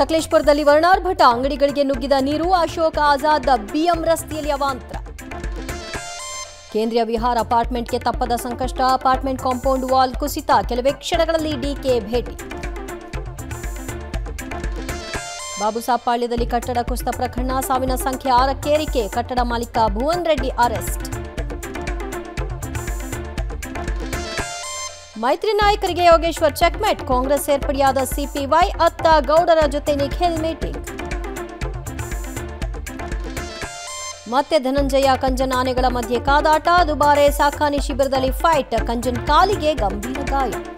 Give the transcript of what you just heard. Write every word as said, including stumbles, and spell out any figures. ಸಕಲೇಶಪುರದಲ್ಲಿ ವರ್ಣಾರ್ಭಟ ಅಂಗಡಿಗಳಿಗೆ ನುಗ್ಗಿದ ನೀರು ಅಶೋಕ ಆಜಾದ್ ಬಿಎಂ ರಸ್ತೆಯಲ್ಲಿ ಅವಾಂತರ. ಕೇಂದ್ರೀಯ ವಿಹಾರ ಅಪಾರ್ಟ್ಮೆಂಟ್ಗೆ ತಪ್ಪದ ಸಂಕಷ್ಟ. ಅಪಾರ್ಟ್ಮೆಂಟ್ ಕಾಂಪೌಂಡ್ ವಾಲ್ ಕುಸಿತ. ಕೆಲವೇ ಕ್ಷಣಗಳಲ್ಲಿ ಡಿಕೆ ಭೇಟಿ. ಬಾಬುಸಾಬ್ ಪಾಳ್ಯದಲ್ಲಿ ಕಟ್ಟಡ ಕುಸಿತ ಪ್ರಕರಣ. ಸಾವಿನ ಸಂಖ್ಯೆ ಆರಕ್ಕೇರಿಕೆ. ಕಟ್ಟಡ ಮಾಲೀಕ ಭುವನ್ ರೆಡ್ಡಿ ಅರೆಸ್ಟ್. ಮೈತ್ರಿ ನಾಯಕರಿಗೆ ಯೋಗೇಶ್ವರ್ ಚೆಕ್ಮೆಟ್. ಕಾಂಗ್ರೆಸ್ ಸೇರ್ಪಡೆಯಾದ ಸಿಪಿವೈ ಅತ್ತ ಗೌಡರ ಜೊತೆ ನಿಖಿಲ್ ಮೀಟಿಂಗ್. ಮತ್ತೆ ಧನಂಜಯ ಕಂಜನ್ ಆನೆಗಳ ಮಧ್ಯೆ ಕಾದಾಟ. ದುಬಾರೆ ಸಾಕಾಣೆ ಶಿಬಿರದಲ್ಲಿ ಫೈಟ್. ಕಂಜನ್ ಕಾಲಿಗೆ ಗಂಭೀರ ಗಾಯ.